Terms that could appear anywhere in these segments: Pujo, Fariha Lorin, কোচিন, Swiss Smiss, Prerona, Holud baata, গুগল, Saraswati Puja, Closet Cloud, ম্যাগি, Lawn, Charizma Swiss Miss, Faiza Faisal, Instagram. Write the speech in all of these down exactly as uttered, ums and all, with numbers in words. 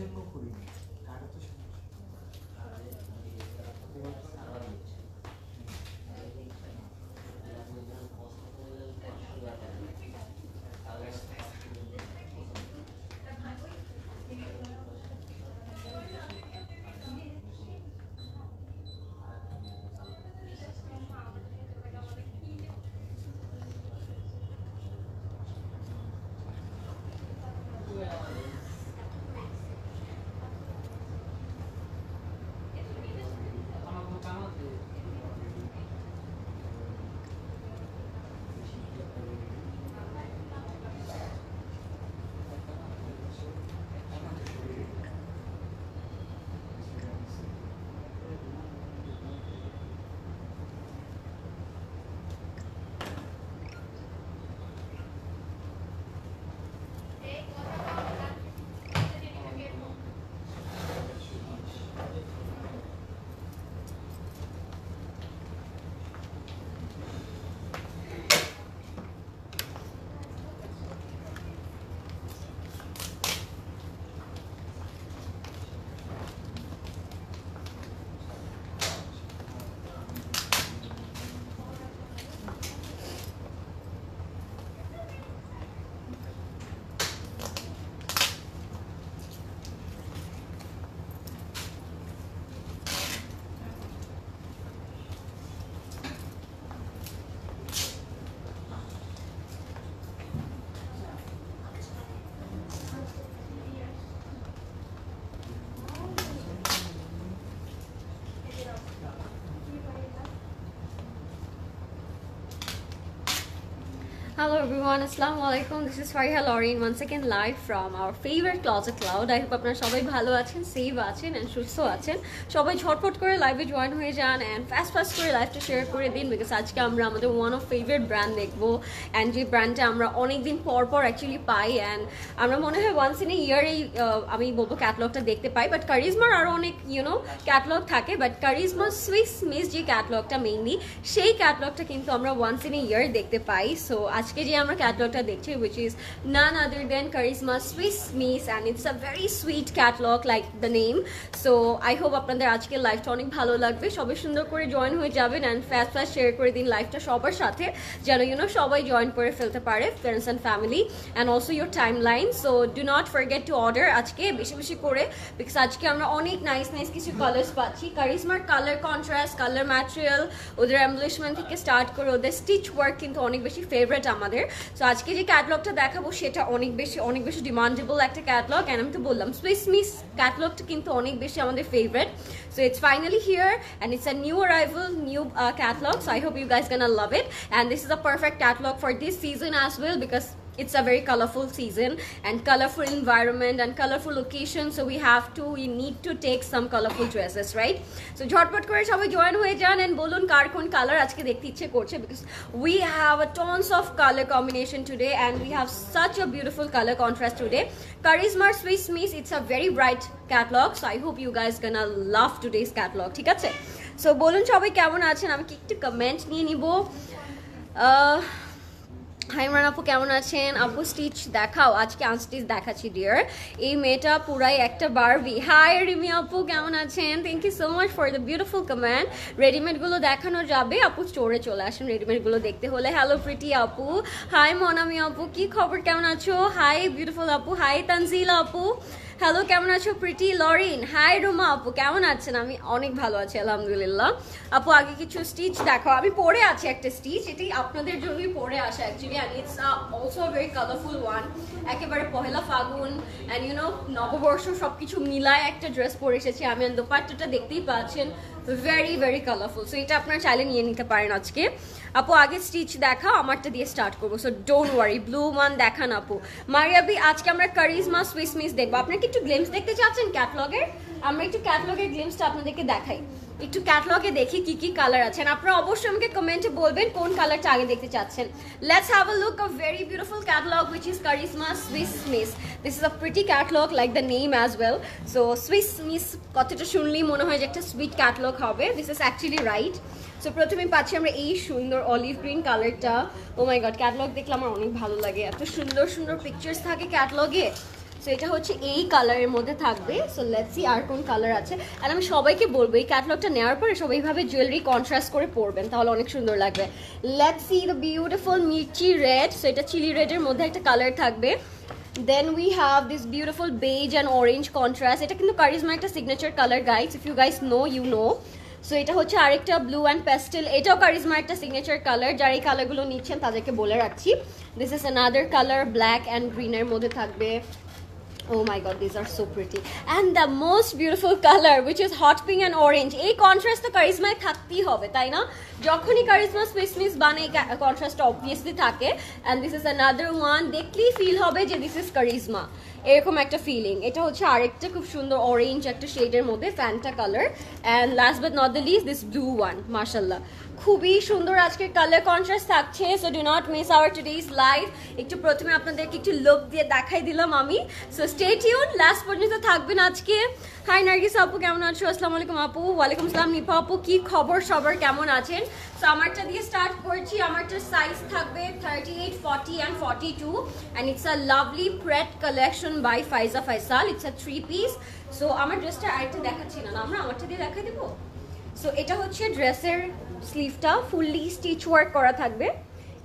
জন্য করি টাকা তো সমস্যা Hello everyone, Assalamu Alaikum. This is Fariha Lorin once again live from our favorite Closet Cloud. I hope apnar shobai bhalo achen, safe achen and shusto achen. Shobai jhotpot kore live e join hoye jan and fast fast kore live ta share kore din because ajke amra amader one of favorite brand dekhbo and je brand ta amra onek din por por actually pai and amra mone hoy once in a year ei ami bolbo catalog ta dekhte pai but Charizma ar onek you know catalog thake but Charizma Swiss Miss je catalog ta mainly shei catalog ta kintu amra once in a year dekhte pai so আজকে যে আমরা ক্যাটালগটা দেখছি which is none other than Charizma Swiss Miss and it's a very sweet catalog like the name so I hope আপনাদের আজকে লাইভটা অনেক ভালো লাগবে সবাই সুন্দর করে জয়েন হয়ে যাবেন and fast fast share করে দিন লাইভটা সবার সাথে যেন you know সবাই জয়েন করে ফেলতে পারে friends and family and also your timeline so do not forget to order আজকে বেশি বেশি করে because আজকে আমরা অনেক nice nice কিছু colors পাচ্ছি Charizma color contrast color material ওদের embellishment থেকে start করে ওদের stitch work কিন্তু অনেক বেশি favorite So আজকে যে ক্যাটালগটা দেখাবো সেটা অনেক বেশি অনেক বেশি ডিমান্ডেবল একটা ক্যাটালগ এন্ড আমি তো বললাম Swiss Miss ক্যাটালগটা কিন্তু অনেক বেশি আমাদের favourite So it's finally here and it's a new arrival new uh, catalog so I hope you guys gonna love it and this is a perfect catalog for this season as well because It's a very colorful season and colorful environment and colorful location so we have to we need to take some colorful dresses right so jhotpot kore shobai join hoye jan and bolun kar kon color ajke dekhte icche korche because we have a tons of color combination today and we have such a beautiful color contrast today Charizma Swiss Miss it's a very bright catalog so I hope you guys gonna love today's catalog thik ache so bolun shobai kemon achen ami ki ektu comment niye nibo uh Hi Imran Apu kemon achen Apu stitch dekhao ajke unstitch dekhachi dear ei meta purai ekta Barbie Hi Rimi Apu kemon achen thank you so much for the beautiful comment ready made gulo dekhano jabe Apu store e chole ashen ready made gulo dekhte hole hello pretty Apu hi Monami Apu ki khobor kemon acho hi beautiful Apu hi Tanzila Apu hello kemon acho pretty Lorin hi Roma apu kemon achen ami onek bhalo achi alhamdulillah apu age kichu stitch dekhao ami pore achi ekta stitch eti apnader jonno pore asha actually and it's uh, also a very colorful one ekebare pohela fagun and you know noboborsho shob kichu milay ekta dress pore eshechi ami and dupatta ta dekhtei pacchen very very colorful so eta apnara chale niye nite paren ajke apu age stitch dekhao amar ta diye start korbo so don't worry blue one dekhan apu Maria bi ajke amra Charizma Swiss Miss dekhbo apnara একটু glimpse দেখতে চাচ্ছেন ক্যাটালগের আমরা একটু ক্যাটালগের গ্লিম্পসটা আপনাদেরকে দেখাই একটু ক্যাটালগে দেখি কি কি কালার আছে আপনারা অবশ্যই আমাকে কমেন্টে বলবেন কোন কালারটা আগে দেখতে চাচ্ছেন let's have a look a very beautiful catalogue which is Charizma Swiss Miss this is a pretty catalogue like the name as well so Swiss Miss কতটা শুনলেই মনে হয় যে একটা সুইট ক্যাটালগ হবে this is actually right so প্রথমে পাচ্ছি আমরা এই সুন্দর অলিভ গ্রিন কালারটা ও মাই গড ক্যাটালগ দেখলে আমার অনেক ভালো লাগে এত সুন্দর সুন্দর পিকচারস থাকে ক্যাটালগে So এটা হচ্ছে এই কালারের মধ্যে থাকবে। সো লেটস সি আর কোন কালার আছে। আর আমি সবাইকে বলবো এই ক্যাটালগটা নেওয়ার পরে সবাই ভাবে জুয়েলারি কন্ট্রাস্ট করে পরবেন, তাহলে অনেক সুন্দর লাগবে। লেটস সি দ্য বিউটিফুল মিচি রেড। সো এটা চিলি রেডের মধ্যে একটা কালার থাকবে। Then we have this beautiful beige and orange contrast. Eta kintu Charizma ekta signature color guys, if you guys know you know. So eta hocche arekta blue and pastel, etao Charizma ekta signature color. Jari color gulo nichen taderke bole rakchi. This is another color, black and green er modhe thakbe. Oh my god, these are so pretty. And the most beautiful color which is hot pink and orange. Ei contrast to Charizma e thakti hobe tai na, jokhoni Charizma Swiss Miss bane ei contrast obviously thake. And this is another one, dekhli feel hobe je this is Charizma, erokom ekta feeling. Eta hocche arekta khub sundor orange ekta shade er moddhe fanta color. And last but not the least, this blue one, mashallah খুবই সুন্দর আজকে colour contrast থাকছে। So do not miss our today's live. একটু প্রথমে আপনাদেরকে একটু look দিয়ে দেখাই দিলাম আমি। সো স্টে টিউন, লাস্ট পর্যন্ত থাকবেন আজকে। হাই নার্গিস আপু, কেমন আছো? আসসালামু আলাইকুম আপু। ওয়ালাইকুম আসসালাম নিপা আপু, কি খবর সবার, কেমন আছেন? সো আমারটা দিয়ে স্টার্ট করছি। আমারটার সাইজ থাকবে thirty eight forty and forty two and it's a lovely pret collection by Faiza Faisal. It's a three piece. So আমার ড্রেসটা আরেকটা দেখাচ্ছি না, আমরা আমারটা দিয়ে দেখাই দেবো। সো এটা হচ্ছে ড্রেসের স্লিভটা, ফুললি স্টিচ ওয়ার্ক করা থাকবে,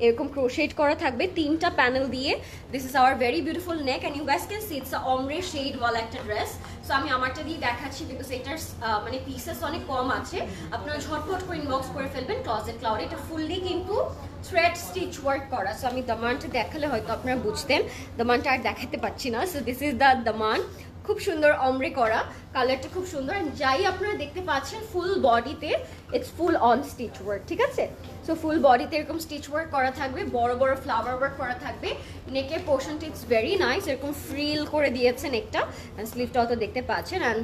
এরকম ক্রোশেট করা থাকবে তিনটা প্যানেল দিয়ে। This is our very beautiful neck and you guys can see it's a ombre shade ওয়ালা একটা ড্রেস। সো আমি আমারটা দিয়ে দেখাচ্ছি বিকজ এটার মানে পিসেস অনেক কম আছে, আপনারা ঝটপট করে ইনবক্স করে ফেলবেন ক্লোজেট ক্লাউড। এটা ফুললি কিন্তু থ্রেড স্টিচ ওয়ার্ক করা। সো আমি দামানটা দেখালে হয়তো আপনারা বুঝতেন, দামানটা আর দেখাতে পারছি না। সো দিস ইজ দ্য দামান, খুব সুন্দর অমরে করা, কালারটা খুব সুন্দর। যাই আপনারা দেখতে পাচ্ছেন ফুল বডিতে it's full on stitch work, ঠিক আছে? সো ফুল বডিতে এরকম স্টিচ ওয়ার্ক করা থাকবে, বড় বড় ফ্লাওয়ার ওয়ার্ক করা থাকবে। নেকের পোর্শনটা ইটস ভেরি নাইস, এরকম ফ্রিল করে দিয়েছেন একটা। অ্যান্ড স্লিভটাও তো দেখতে পাচ্ছেন। অ্যান্ড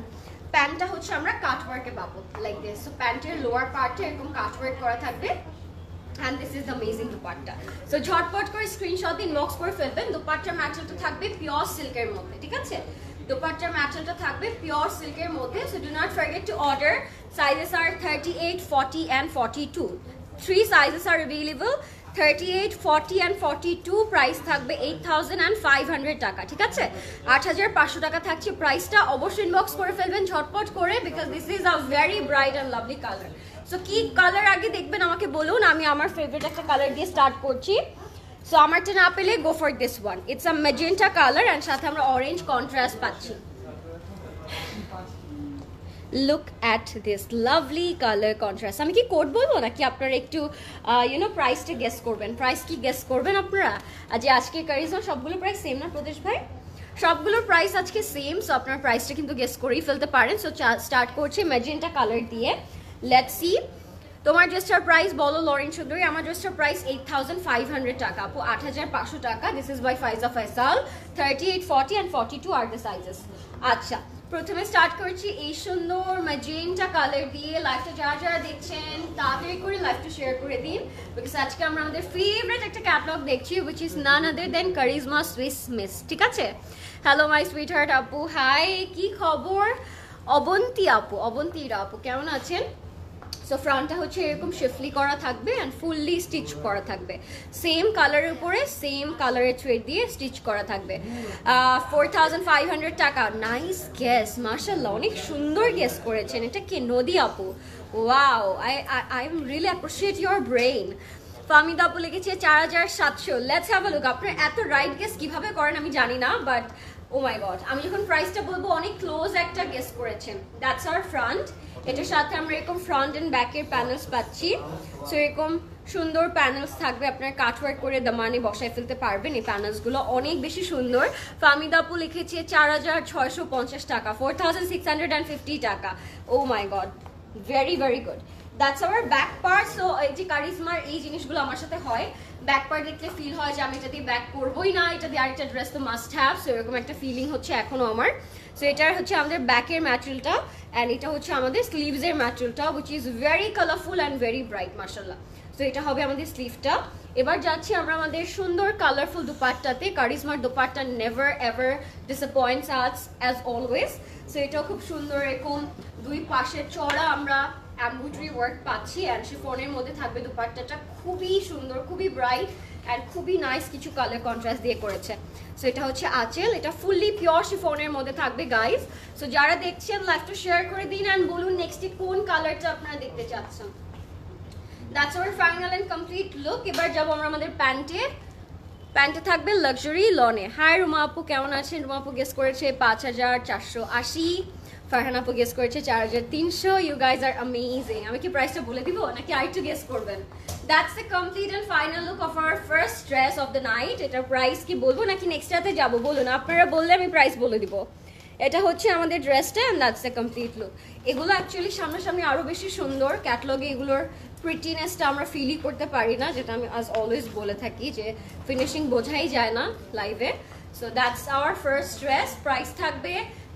প্যান্টটা হচ্ছে আমরা কাট ওয়ার্কে পাবো লাইক দিস। সো প্যান্টের লোয়ার পার্টে এরকম কাট ওয়ার্ক করা থাকবে। And this is the amazing dupatta. So ঝটপট করে স্ক্রিনশট দিয়ে ইনবক্স করে ফেলবেন। দুপাট্টার ম্যাটেরিয়ালটা থাকবে পিওর সিল্কের মধ্যে, ঠিক আছে? দুপাট্টার ম্যাটেরিয়ালটা থাকবে পিওর সিল্কের মধ্যে। So do not forget to order. Sizes are thirty eight, forty and forty two. Three sizes are available, thirty eight, forty and forty two. Price থাকবে এইট থাউজেন্ড ফাইভ হান্ড্রেড টাকা, ঠিক আছে? আট হাজার পাঁচশো টাকা থাকছে প্রাইসটা। অবশ্যই ইনবক্স করে ফেলবেন ঝটপট করে because this is a very bright and lovely colour. So কি কালার আগে দেখবেন আমাকে বলুন, আমি আমার ফেভারিট একটা কালার দিয়ে স্টার্ট করছি। সো আমারটা না পেলে go for this one, it's a magenta colour and সাথে আমরা অরেঞ্জ কন্ট্রাস্ট পাচ্ছি। Look at this lovely colour contrast. আমি কি কোড বলবো নাকি আপনারা একটু ইউনো প্রাইসটা গেস করবেন? প্রাইস কি গেস করবেন আপনারা? আর যে আজকে কারিজমা সবগুলো প্রাইস সেম না প্রদেশ ভাই? সবগুলোর প্রাইস আজকে সেম, সো আপনার প্রাইসটা কিন্তু গেস করেই ফেলতে পারেন। সো স্টার্ট করছি ম্যাজেন্টা কালার দিয়ে। Let's see. তোমার ড্রেসটার প্রাইস বলো লরেন চৌধুরী। আমার ড্রেসটার price eight thousand five hundred টাকা আপু, আট হাজার পাঁচশো টাকা। This is by Faiza Faisal. Thirty eight forty and forty two are the sizes. আচ্ছা প্রথমে স্টার্ট করছি এই সুন্দর ম্যাজেন্টা কালার দিয়ে। লাইভটা যারা যারা দেখছেন তাড়াতাড়ি করে লাইভটা শেয়ার করে দিন বিকজ আজকে আমরা আমাদের ফেভারিট একটা ক্যাটালগ দেখছি which is none other than Charizma Swiss miss, ঠিক আছে? হ্যালো মাই সুইট হার্ট আপু, হাই, কি খবর? অবন্তী আপু, অবন্তীরা আপু, কেমন আছেন? সো ফ্রন্টটা হচ্ছে এরকম শিফলি করা থাকবে অ্যান্ড ফুললি স্টিচ করা থাকবে, সেম কালারের উপরে সেম কালারের থ্রেড দিয়ে স্টিচ করা থাকবে। ফোর থাউজেন্ড ফাইভ হান্ড্রেড টাকা। নাইস গেস মার্শাল্লাহ, অনেক সুন্দর গেস করেছেন। এটা কে? নদী আপু, wow, I I am really appreciate your brain. Famida আপু লিখেছে চার হাজার সাতশো। Let's have a look. আপনার এত রাইট গেস কীভাবে করেন আমি জানি না, বাট ও মাই গড, আমি যখন প্রাইসটা বলবো অনেক ক্লোজ একটা গেস করেছেন। That's our front. এটার সাথে আমরা এরকম ফ্রন্ট অ্যান্ড ব্যাকের প্যানেলস পাচ্ছি। সো এরকম সুন্দর প্যানেলস থাকবে, আপনার কাটওয়ার্ক করে দামানে বসায় ফেলতে পারবেন। এই প্যানেলসগুলো অনেক বেশি সুন্দর। ফামিদাপু লিখেছে চার হাজার ছয়শো পঞ্চাশ টাকা, four thousand six hundred and fifty টাকা। Oh my god, very very good. That's our back part. So এই যে কারিজমার এই জিনিসগুলো আমার সাথে হয়, ব্যাক পার্ট দেখলে ফিল হয় যে আমি এটা দিয়ে ব্যাক করবোই না, এটা দিয়ে আরেকটা ড্রেস তো মাস্ট হ্যাভ। সো এরকম একটা ফিলিং হচ্ছে এখনও আমার। সো এটার হচ্ছে আমাদের ব্যাকের ম্যাটেরিয়ালটা অ্যান্ড এটা হচ্ছে আমাদের স্লিভসের ম্যাটেরিয়ালটা which is very colourful and very bright মার্শাল্লাহ। সো এটা হবে আমাদের স্লিভটা। এবার যাচ্ছি আমরা আমাদের সুন্দর কালারফুল দুপাট্টাতে। কারিজমার dupatta never ever disappoints us as always. So এটাও খুব সুন্দর, এরকম দুই পাশে চড়া আমরা এমব্রয়ডারি ওয়ার্ক পাচ্ছি অ্যান্ড শিফনের মধ্যে থাকবে দুপাট্টাটা। খুবই সুন্দর, খুবই ব্রাইট and খুবই নাইস কিছু কালার কন্ট্রাস্ট দিয়ে করেছে। সো এটা হচ্ছে আঁচল, এটা ফুললি পিওর শিফনের মধ্যে থাকবে গাইস। সো যারা দেখছেন লাইভটা শেয়ার করে দিন এন্ড বলুন নেক্সট ডে কোন কালারটা আপনারা দেখতে চাচ্ছেন। That's our final and complete look. এবার যাব আমরা আমাদের প্যান্টে। প্যান্টে থাকবে লাক্সারি লনে। হাই রুমা আপু, কেমন আছেন? রুমা আপু গেস করেছে পাঁচ হাজার চারশো আশি, ফারহানা আপু গেস করেছে চার হাজার তিনশো। You guys are amazing. আমি কি প্রাইসটা বলে দিব নাকি আরেকটু গেস করবেন? That's the complete and final look of our first dress of the night. এটার প্রাইস কি বলবো নাকি নেক্সট রাতে যাবো? বলুন, আপনারা বললে আমি প্রাইস বলে দিব। এটা হচ্ছে আমাদের ড্রেসটা and that's the complete look. এগুলো অ্যাকচুয়ালি সামনাসামনি আরও বেশি সুন্দর, ক্যাটলগে এগুলোর প্রিটিনেসটা আমরা ফিলই করতে পারি না, যেটা আমি আজ অলওয়েজ বলে থাকি যে ফিনিশিং বোঝাই যায় না লাইভে। So that's our first dress. Price থাকবে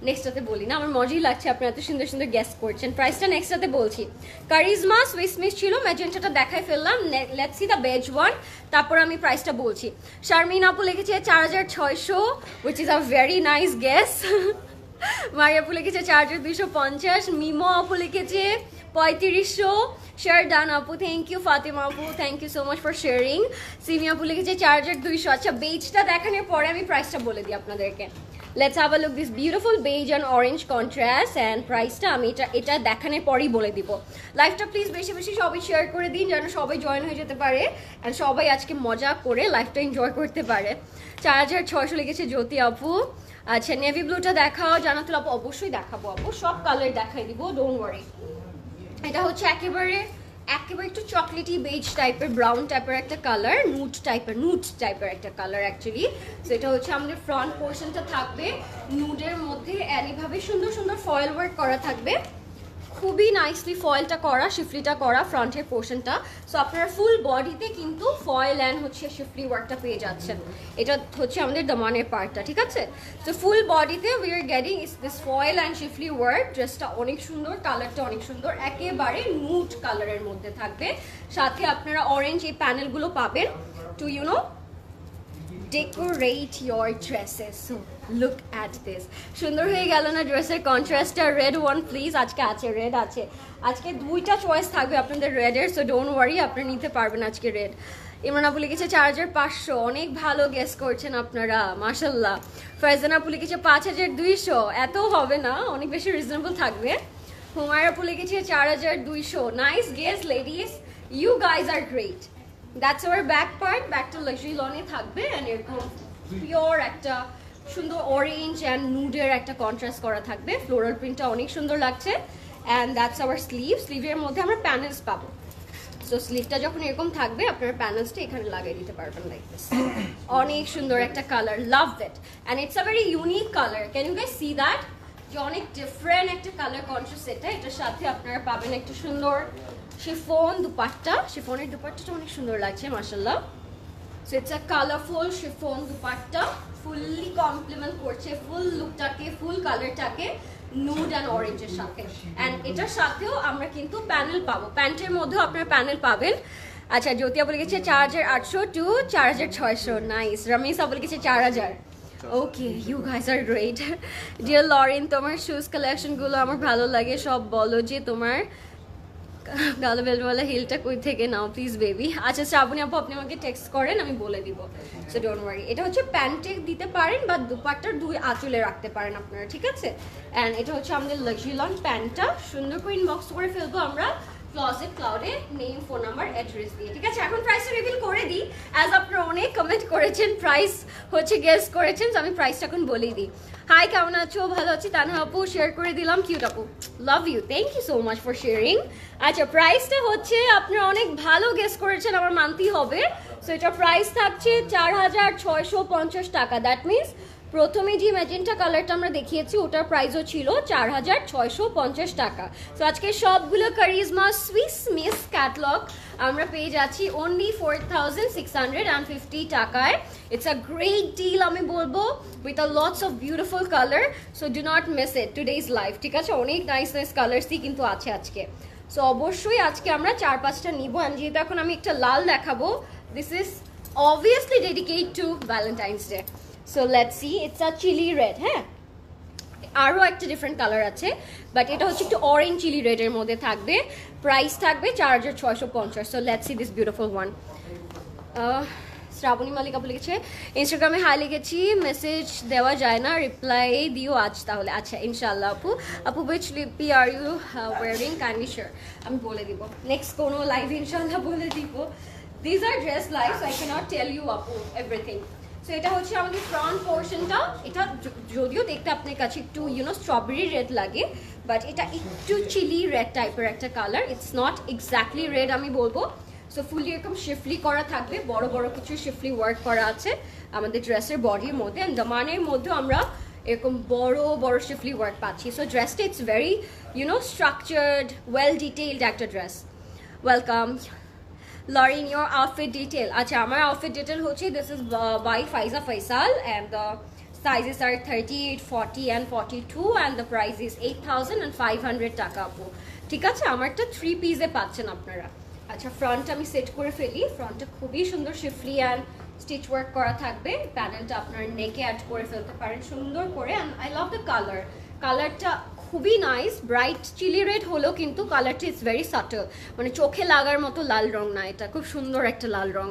নেক্সটটাতে বলি না, আমার মজাই লাগছে আপনারা এত সুন্দর সুন্দর গ্যাস করছেন। প্রাইসটা নেক্সটটাতে বলছি। কারিজমা সুইস মিস ছিল, ম্যাজেন্টাটা দেখাই ফেললাম। Let's see the beige one, তারপর আমি প্রাইসটা বলছি। শারমিন আপু লিখেছে চার হাজার ছয়শো, which is a very nice guess. Maria আপু লিখেছে চার হাজার দুইশো পঞ্চাশ, মিমো আপু লিখেছে পঁয়ত্রিশশো, শারদান আপু থ্যাংক ইউ, ফাতেমা আপু thank you so much for sharing, Simi আপু লিখেছে চার হাজার দুইশো। আচ্ছা বেজটা দেখানোর পরে আমি প্রাইসটা বলে দিই আপনাদেরকে। Let's have a look this beautiful beige and orange contrast and price ta ami eta eta dekhane pori bole dibo. Live ta please beshi beshi shobai share kore din jano shobai join hoye jete pare and shobai ajke moja kore live ta enjoy korte pare. চার হাজার ছয়শো lekheche Jyoti apu. Acha navy blue ta dekhao, Janatul apu obosshoi dekhabo apu, sob color dekhai dibo, don't worry. Eta hocche ekebare একবারে একটু chocolatey base টাইপের, brown টাইপের একটা colour, নুট টাইপের নুট টাইপের একটা কালার অ্যাকচুয়ালি। সো এটা হচ্ছে আমাদের ফ্রন্ট পোর্শনটা থাকবে নুডের মধ্যে, এইভাবে সুন্দর সুন্দর ফয়েল ওয়ার্ক করা থাকবে, খুবই নাইসলি ফয়েলটা করা, শিফলিটা করা ফ্রন্টের পোর্শনটা। সো আপনারা ফুল বডিতে কিন্তু ফয়েল অ্যান্ড হচ্ছে শিফলি ওয়ার্কটা পেয়ে যাচ্ছেন। এটা হচ্ছে আমাদের দামানের পার্টটা, ঠিক আছে? সো ফুল বডিতে we are getting is this foil and schiffli work. ড্রেসটা অনেক সুন্দর, কালারটা অনেক সুন্দর, একেবারে নুড কালারের মধ্যে থাকবে। সাথে আপনারা অরেঞ্জ এই প্যানেলগুলো পাবেন to you know decorate your dresses. So look at this, সুন্দর হয়ে গেল না ড্রেসের কন্ট্রাস্টটা? রেড ওয়ান প্লিজ, আজকে আছে রেড আছে, আজকে দুইটা চয়েস থাকবে আপনাদের রেডের, সো ডোন্ট ওয়ারি আপনারা নিতে পারবেন আজকে রেড। ইমরান আপু লিখেছে চার হাজার পাঁচশো, অনেক ভালো গেস করছেন আপনারা মাশাল্লাহ। ফয়জান আপু লিখেছে পাঁচ হাজার দুইশো, এত হবে না, অনেক বেশি রিজনেবল থাকবে। হুমায়রা আপু লিখেছে চার হাজার দুইশো, nice guess ladies, you guys are great. That's our back part, back to luxury lone থাকবে and এরকম pure একটা সুন্দর orange and nude এর একটা contrast করা থাকবে, floral printটা অনেক সুন্দর লাগছে। And that's our sleeve, sleeve এর মধ্যে আমরা panels পাবো। So sleeve টা যখন এরকম থাকবে আপনারা panelsটা এখানে লাগিয়ে দিতে পারবেন like this. অনেক সুন্দর একটা color, love it. And it's a very unique color, can you guys see that? যে অনেক different একটা color contrast এটা। এটার সাথে আপনারা পাবেন একটা সুন্দর শিফন দুপাট্টা, শিফনের দুপাট্টাটা অনেক সুন্দর লাগছে মাশাআল্লাহ। So it's a colourful chiffon dupatta, fully complement করছে ফুল লুকটাকে, ফুল কালারটাকে নুড অ্যান্ড অরেঞ্জের সাথে। অ্যান্ড এটার সাথেও আমরা কিন্তু প্যানেল পাবো, প্যান্টের মধ্যেও আপনারা প্যানেল পাবেন। আচ্ছা জ্যোতি আপু লিখেছে চার হাজার আটশো টু চার হাজার ছয়শো, নাইস। রমেশ আপু লিখেছে চার হাজার, okay you guys are great. Dear লরিন, তোমার শুজ কালেকশনগুলো আমার ভালো লাগে, সব বলো যে তোমার কালো বেলওয়ালা হিলটা কই থেকে নাও প্লিজ বেবি। আচ্ছা শ্রাবণী আপু আপনি আমাকে টেক্সট করেন, আমি বলে দিব, সো ডোন্ট ওয়ারি। এটা হচ্ছে প্যান্টে দিতে পারেন বা দুপাট্টার দুই আঁচলে রাখতে পারেন আপনারা, ঠিক আছে? অ্যান্ড এটা হচ্ছে আমাদের লাক্সারি লন প্যান্টটা, সুন্দর করে ইনবক্স করে ফেলবো আমরা ক্লোজেট ক্লাউডে, নেম ফোন নাম্বার অ্যাড্রেস দিয়ে, ঠিক আছে? এখন প্রাইসটা রিভিল করে দিই, অ্যাজ আপনারা অনেক কমেন্ট করেছেন, প্রাইস হচ্ছে গেস করেছেন, তো আমি প্রাইসটা এখন বলেই দিই। হাই কেমন আছো? ভালো আছি তানহা আপু, শেয়ার করে দিলাম। কিউট আপু love you, thank you so much for sharing. আচ্ছা প্রাইসটা হচ্ছে আপনারা অনেক ভালো গেস করেছেন, আমার মানতেই হবে। সো এটা প্রাইস থাকছে চার হাজার ছয়শো পঞ্চাশ টাকা। দ্যাট মিনস প্রথমে যে ম্যাজেন্টা কালারটা আমরা দেখিয়েছি ওটার প্রাইসও ছিল চার হাজার ছয়শো পঞ্চাশ টাকা। সো আজকে সবগুলো কারিজমা সুইস মিস ক্যাটলগ আমরা পেয়ে যাচ্ছি only four thousand six hundred and fifty টাকায়। ইটস আ গ্রেট ডিল আমি বলবো, with a lots of beautiful colour. So do not miss it today's live, ঠিক আছে? অনেক নাইস নাইস কালার্সই কিন্তু আছে আজকে। সো অবশ্যই আজকে আমরা চার পাঁচটা নিব। অ্যান্ড যেহেতু এখন আমি একটা লাল দেখাবো, this is obviously dedicate to Valentine's Day. So let's see, it's a chili red, হ্যাঁ আরও একটা ডিফারেন্ট কালার আছে, বাট এটা হচ্ছে একটু অরেঞ্জ চিলি রেডের মধ্যে থাকবে। প্রাইস থাকবে চার হাজার ছয়শো পঞ্চাশ। So let's see this beautiful one. Srabani Malik আপু লিখেছে ইনস্টাগ্রামে হাই লিখেছি মেসেজ দেওয়া যায় না রিপ্লাই দিও আজ তাহলে আচ্ছা ইনশাআল্লাহ আপু আপু which lippy are you wearing kindly share আমি বলে দিব নেক্সট কোন লাইভ ইনশাআল্লাহ বলে দিব these are dress live so I cannot tell you আপু everything so এটা হচ্ছে আমাদের front portionটা এটা যদিও দেখতে আপনার কাছে একটু you know strawberry red লাগে but এটা একটু chili red type এর একটা color it's not exactly red আমি বলবো so fully এরকম শিফলি করা থাকবে বড় বড় কিছু শিফলি ওয়ার্ক করা আছে আমাদের ড্রেসের বডির মধ্যে and দামানের মধ্যে আমরা এরকম বড় বড় শিফলি ওয়ার্ক পাচ্ছি so dress টা it's very you know structured well detailed একটা dress welcome Lorin your outfit detail আচ্ছা আমার outfit detail হচ্ছে this is by Faiza Faisal and the sizes are thirty-eight, forty and forty-two and the price is eight thousand five hundred টাকা আপু ঠিক আছে আমারটা three পিসে পাচ্ছেন আপনারা আচ্ছা ফ্রন্ট আমি সেট করে ফেলি ফ্রন্টটা খুবই সুন্দর শিফলি এন্ড স্টিচ ওয়ার্ক করা থাকবে প্যানেলটা আপনারা নেকে অ্যাড করে ফেলতে পারেন সুন্দর করে and I love the colour কালারটা খুবই নাইস ব্রাইট চিলি রেড হলো কিন্তু কালারটা ইজ ভেরি সাটল মানে চোখে লাগার মতো লাল রং না এটা খুব সুন্দর একটা লাল রং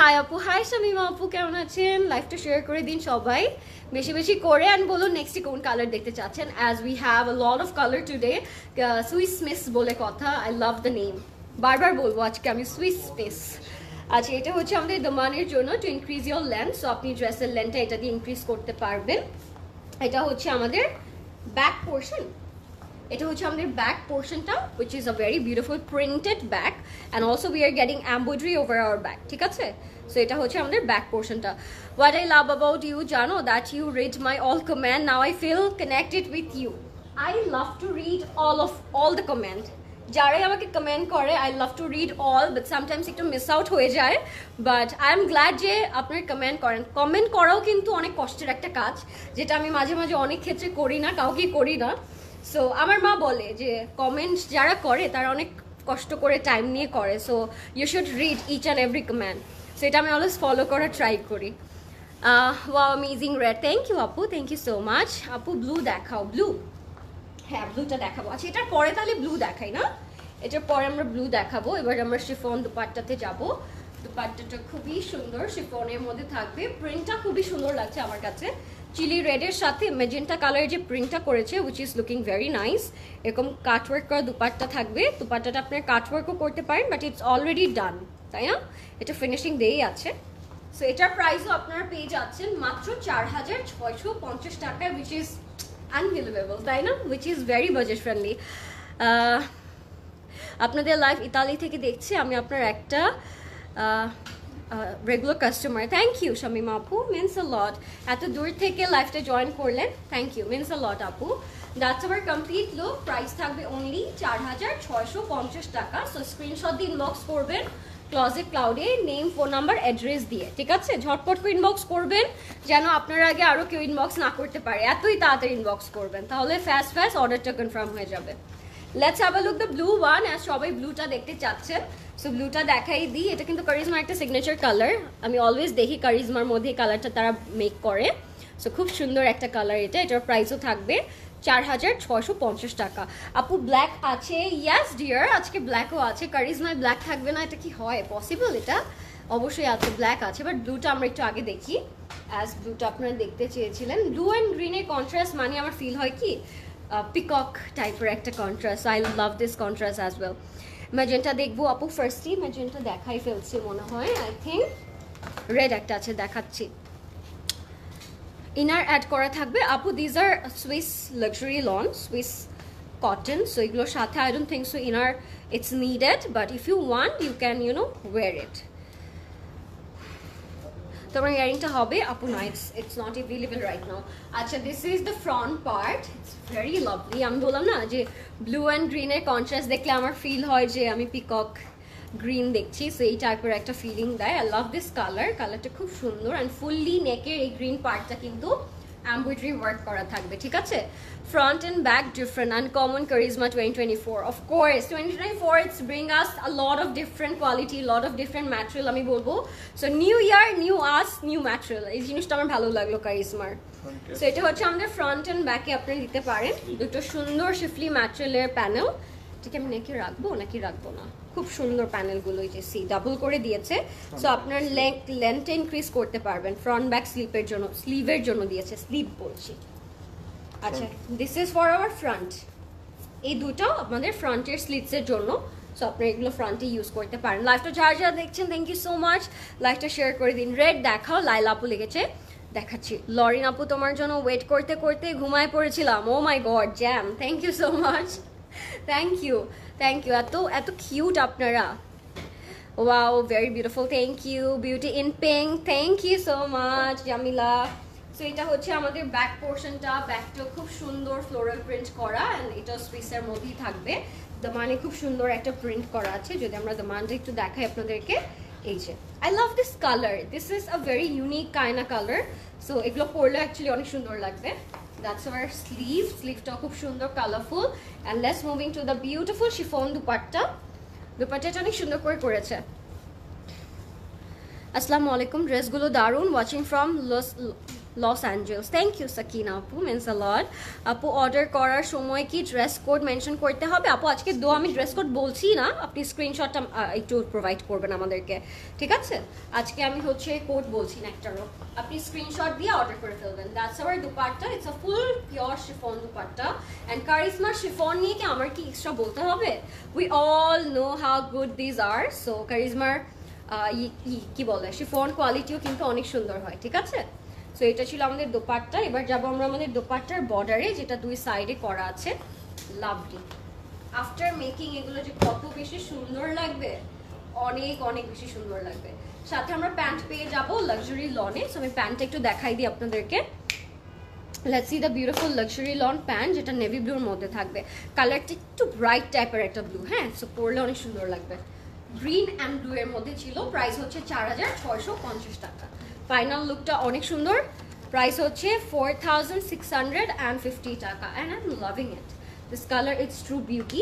হাই আপু হাই শামিমা আপু কেমন আছেন লাইভটা শেয়ার করে দিন সবাই বেশি বেশি করে এন্ড বলুন নেক্সট কোন কালার দেখতে চাচ্ছেন as we have a lot of colour today Swiss Miss বলে কথা আই লাভ দ্য নেম বারবার বলবো আজকে আমি সুইস মিস আচ্ছা এটা হচ্ছে আমাদের দমানের জন্য to increase your length so আপনি ড্রেসের লেন্থটা এটা দিয়ে ইনক্রিজ করতে পারবেন এটা হচ্ছে আমাদের ব্যাক পোর্শন এটা হচ্ছে আমাদের ব্যাক পোর্শনটা which is a very beautiful printed back and also we are getting embroidery over our back ঠিক আছে সো এটা হচ্ছে আমাদের ব্যাক পোর্শনটা what I love about you জানো that you read my all comment now I feel connected with you I love to read all of all the comment যারাই আমাকে comment করে I love to read all but sometimes একটু miss out হয়ে যায় but I am glad যে আপনার comment করেন comment করাও কিন্তু অনেক কষ্টের একটা কাজ যেটা আমি মাঝে মাঝে অনেক ক্ষেত্রে করি না কাউকে করি না সো আমার মা বলে যে কমেন্টস যারা করে তারা অনেক কষ্ট করে টাইম নিয়ে করে so you should read each and every comment so এটা আমি অলওয়েজ ফলো করার ট্রাই করি wow amazing red thank you আপু থ্যাংক ইউ সো মাচ আপু ব্লু দেখাও ব্লু হ্যাঁ ব্লুটা দেখাবো আচ্ছা এটার পরে তাহলে ব্লু দেখাই না এটার পরে আমরা ব্লু দেখাবো এবার আমরা শিফন দুপাট্টাতে যাবো দুপাট্টাটা খুবই সুন্দর শিফনের মধ্যে থাকবে প্রিন্টটা খুবই সুন্দর লাগছে আমার কাছে চিলি রেডের সাথে মেজেন্টা কালার যে প্রিন্টটা করেছে which is looking very nice এরকম কাটওয়ার্ক করা দুপাট্টা থাকবে দুপাট্টাটা আপনার কাটওয়ার্কও করতে পারেন বাট ইটস অলরেডি ডান তাই না এটা ফিনিশিং দিয়েই আছে সো এটার প্রাইসও আপনারা পেয়ে যাচ্ছেন মাত্র চার হাজার ছয়শো পঞ্চাশ টাকা উইচ ইজ unbelievable তাই না which is very budget friendly আপনাদের লাইভ ইতালি থেকে দেখছি আমি আপনার একটা regular customer thank you Shamima আপু মিনস আ লট এত দূর থেকে লাইভটা জয়েন করলেন thank you means a lot আপু that's our complete look price থাকবে অনলি চার হাজার ছয়শো পঞ্চাশ টাকা সো স্ক্রিনশট দিয়ে ইনবক্স করবেন ক্লোজেট ক্লাউডে নেম ফোন নাম্বার অ্যাড্রেস দিয়ে ঠিক আছে ঝটপট করে ইনবক্স করবেন যেন আপনার আগে আরও কেউ ইনবক্স না করতে পারে এতই তাড়াতাড়ি ইনবক্স করবেন তাহলে ফাস্ট ফাস্ট অর্ডারটা কনফার্ম হয়ে যাবে let's have a look the blue one আর সবাই ব্লুটা দেখতে চাচ্ছেন সো ব্লুটা দেখাই দিই এটা কিন্তু কারিজমার একটা সিগনেচার কালার আমি অলওয়েজ দেখি কারিজমার মধ্যে এই কালারটা তারা মেক করে সো খুব সুন্দর একটা কালার এটা এটার প্রাইসও থাকবে চার হাজার ছয়শো পঞ্চাশ টাকা আপু ব্ল্যাক আছে ইয়াস ডিয়ার আজকে ব্ল্যাকও আছে কারিজমায় ব্ল্যাক থাকবে না এটা কি হয় পসিবল এটা অবশ্যই আছে ব্ল্যাক আছে বাট ব্লুটা আমরা একটু আগে দেখি অ্যাজ ব্লুটা আপনারা দেখতে চেয়েছিলেন ব্লু অ্যান্ড গ্রিনের কন্ট্রাস্ট মানে আমার ফিল হয় কি পিকক টাইপের একটা contrast I love this contrast as well magenta দেখবো আপু ফার্স্টই ম্যাজেন্টা দেখাই ফেলছে মনে হয় আই থিঙ্ক রেড একটা আছে দেখাচ্ছি ইনার অ্যাড করা থাকবে আপু these are Swiss luxury lawn Swiss cotton so এগুলোর সাথে I don't think so inner it's needed but if you want you can you know wear it তোমার ইয়ারিংটা হবে আপু না it's it's not available right now আচ্ছা this is the front part it's very lovely আমি বললাম না যে ব্লু অ্যান্ড গ্রিনের কন্ট্রাস্ট দেখলে আমার ফিল হয় যে আমি পিকক গ্রিন দেখছি সো এই টাইপের একটা ফিলিং দেয় আই লাভ দিস কালার কালারটা খুব সুন্দর অ্যান্ড ফুললি নেকের এই গ্রিন পার্টটা কিন্তু এমব্রয়ডারি ওয়ার্ক করা থাকবে ঠিক আছে front and back different uncommon Charizma twenty twenty four of course twenty twenty four it's bring us a lot of different quality lot of different material আমি বলবো so new year new us new material এই জিনিসটা আমার ভালো লাগলো কারিজমার so এটা হচ্ছে আমাদের ফ্রন্ট অ্যান্ড ব্যাকে আপনি দিতে পারেন দুটো সুন্দর শিফলি ম্যাটেরিয়ালের প্যানেল ঠিক আমি নাকি রাখবো নাকি রাখবো না খুব সুন্দর প্যানেলগুলো এই যে সি ডাবল করে দিয়েছে। সো আপনার লেন্থ লেন্থ ইনক্রিজ করতে পারবেন ফ্রন্ট ব্যাক স্লিপের জন্য, স্লিভের জন্য দিয়েছে, স্লিভ বলছি। আচ্ছা, this is for our front. এই দুটো আমাদের ফ্রন্টের স্লিটসের জন্য। সো আপনারা এগুলো ফ্রন্টে ইউজ করতে পারেন। লাইভটা যারা যারা দেখছেন থ্যাংক ইউ সো মাচ, লাইভটা শেয়ার করে দিন। রেড দেখাও, লাইলা আপু লিখেছে, দেখাচ্ছি। লরিন আপু তোমার জন্য ওয়েট করতে করতে ঘুমায় পড়েছিলাম, oh my god jam. Thank you so much, thank you, thank you. এত এত কিউট আপনারা, wow very beautiful. Thank you beauty in pink, thank you so much Jamila. So এটা হচ্ছে আমাদের ব্যাক পোর্শনটা, ব্যাকটা খুব সুন্দর ফ্লোরাল প্রিন্ট করা, অ্যান্ড এটা সুইসের মধ্যেই থাকবে। দমানে খুব সুন্দর একটা প্রিন্ট করা আছে, যদি আমরা দমানটা একটু দেখাই আপনাদেরকে। এই যে I love this colour, this is a very unique kind of colour. So এগুলো পরলে অ্যাকচুয়ালি অনেক সুন্দর লাগবে। দ্যাটস আওয়ার স্লিভ, স্লিভটা খুব সুন্দর colourful. And let's moving to the beautiful chiffon dupatta, দুপাট্টাটা অনেক সুন্দর করে করেছে। আসসালামু আলাইকুম, ড্রেসগুলো দারুণ, watching from Los Los Angeles. Thank you Sakina আপু, মিনস আ লট। আপু অর্ডার করার সময় কি ড্রেস কোড মেনশন করতে হবে? আপু আজকে দো আমি ড্রেস কোড বলছি না, আপনি স্ক্রিনশটটা একটু প্রোভাইড করবেন আমাদেরকে, ঠিক আছে? আজকে আমি হচ্ছে কোড বলছি না একটারও, আপনি স্ক্রিনশট দিয়ে অর্ডার করে ফেলবেন। That's our dupatta, it's a full pure chiffon dupatta. And Charizma chiffon নিয়ে কি আমার কি এক্সট্রা বলতে হবে? We all know how good these are. So কারিজমার কি বলে শিফন কোয়ালিটিও কিন্তু অনেক সুন্দর হয়, ঠিক আছে? সো এটা ছিল আমাদের দোপাট্টা। এবার যাবো আমরা আমাদের দোপাট্টার বর্ডারে, যেটা দুই সাইডে করা আছে। লাভলি আফটার মেকিং এগুলো যে কত বেশি সুন্দর লাগবে, অনেক অনেক বেশি সুন্দর লাগবে। সাথে আমরা প্যান্ট পেয়ে যাবো লাক্সারি লনে। সো আমি প্যান্টটা একটু দেখাই দিই আপনাদেরকে। Let's see the beautiful luxury lawn pant, যেটা নেভি ব্লুর মধ্যে থাকবে। কালারটা একটু ব্রাইট টাইপের একটা ব্লু, হ্যাঁ। সো পরলে অনেক সুন্দর লাগবে। গ্রিন অ্যান্ড ব্লু এর মধ্যে ছিল, প্রাইস হচ্ছে চার হাজার ছয়শো পঞ্চাশ টাকা। ফাইনাল লুকটা অনেক সুন্দর, প্রাইস হচ্ছে four thousand six hundred and fifty taka. And I am loving it, this colour it's true beauty.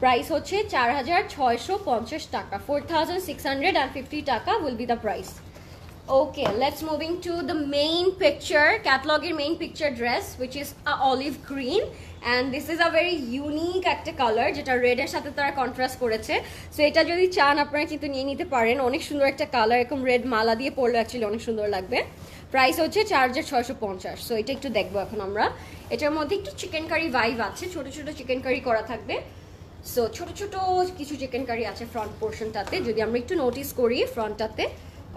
Price হচ্ছে চার হাজার ছয়শো পঞ্চাশ টাকা, four thousand six hundred and fifty taka will be the price. Okay, let's moving to the main picture, ক্যাটালগের main picture dress, which is a olive green. And this is a very unique একটা colour, যেটা রেডের সাথে তারা contrast করেছে। So এটা যদি চান আপনারা কিন্তু নিয়ে নিতে পারেন, অনেক সুন্দর একটা কালার। এরকম রেড মালা দিয়ে পরলে অ্যাকচুয়ালি অনেক সুন্দর লাগবে। প্রাইস হচ্ছে চার হাজার ছয়শো পঞ্চাশ। সো এটা একটু দেখবো এখন আমরা। এটার মধ্যে একটু চিকেন কারি ভাইভ আছে, ছোটো ছোটো চিকেন কারি করা থাকবে। সো ছোটো ছোটো কিছু চিকেন কারি আছে ফ্রন্ট পোর্শনটাতে, যদি আমরা একটু নোটিস করি ফ্রন্টটাতে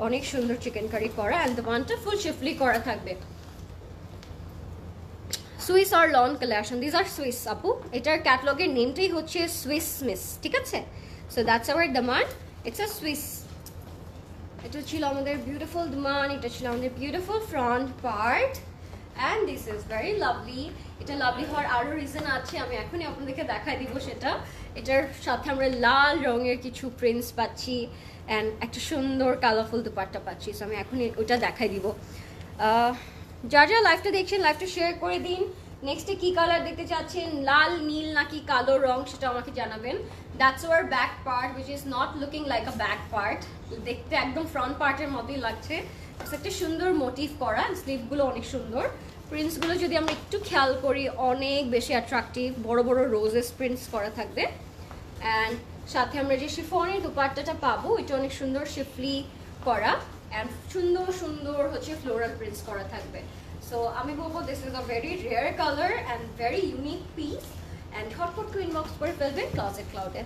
অনেক সুন্দর চিকেন কারি করা। অ্যান্ড দ্য ওয়ানটা ফুল শিফলি করা থাকবে। সুইস আর lawn collection, this are Swiss আপু। এটার ক্যাটালগের নেমটাই হচ্ছে সুইস মিস, ঠিক আছে? সো দ্যাটস আওয়ার দমান, ইটস আ সুইস। এটা ছিল আমাদের বিউটিফুল দমান, এটা ছিল আমাদের beautiful front part. And this is very lovely. এটা লাভলি হওয়ার আরও রিজন আছে, আমি এখনই আপনাদেরকে দেখাই দিব সেটা। এটার সাথে আমরা লাল রঙের কিছু প্রিন্টস পাচ্ছি, অ্যান্ড একটা সুন্দর কালারফুল দুপাট্টা পাচ্ছি। সো আমি এখনই ওটা দেখাই দিব। যারা যারা লাইভটা দেখছেন লাইভটা শেয়ার করে দিন। নেক্সটে কী কালার দেখতে চাচ্ছেন, লাল, নীল নাকি কালো রং, সেটা আমাকে জানাবেন। That's our back part, which is not looking like a back part, দেখতে একদম ফ্রন্ট পার্টের মতোই লাগছে। একটা সুন্দর মোটিভ করা, স্লিভগুলো অনেক সুন্দর। প্রিন্টসগুলো যদি আমরা একটু খেয়াল করি অনেক বেশি অ্যাট্রাকটিভ, বড় বড় রোজেস প্রিন্টস করা থাকবে। অ্যান্ড সাথে আমরা যে শিফনের দুপাট্টাটা পাবো, এটা অনেক সুন্দর শিফলি করা, অ্যান্ড সুন্দর সুন্দর হচ্ছে ফ্লোরাল প্রিন্টস করা থাকবে। সো আমি বলবো this is a very rare colour and very unique piece. And হটপট টু ইনবক্স করে ফেলবেন ক্লোজেট ক্লাউডে।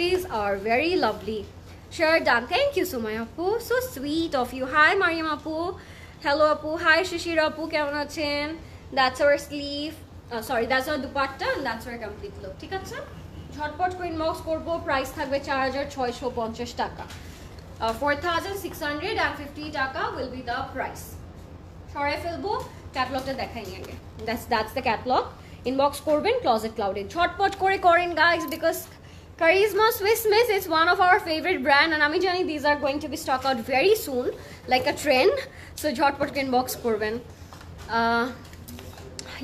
This are very lovely. Sure done, thank you so my আপু, so sweet of you. Hi Maryam আপু, হ্যালো আপু, hi Shishir আপু, কেমন আছেন? That's our sleeve, sorry that's our dupatta, and that's our complete look, ঠিক আছে? ঝটপট করে ইনবক্স করবো, প্রাইস থাকবে চার হাজার ছয়শো পঞ্চাশ টাকা। four thousand six hundred fifty taka will be the price. সরাই ফেলবো, ক্যাটালগটা দেখাই নিয়ে আগে। That's that's the catalogue. Inbox করবেন ক্লোজেট ক্লাউডে, ঝটপট করে করেন guys, because Charizma Swiss Miss is one of our favorite brand, and আমি জানি these are going to be stock out very soon, like a trend. So ঝটপট করে inbox করবেন।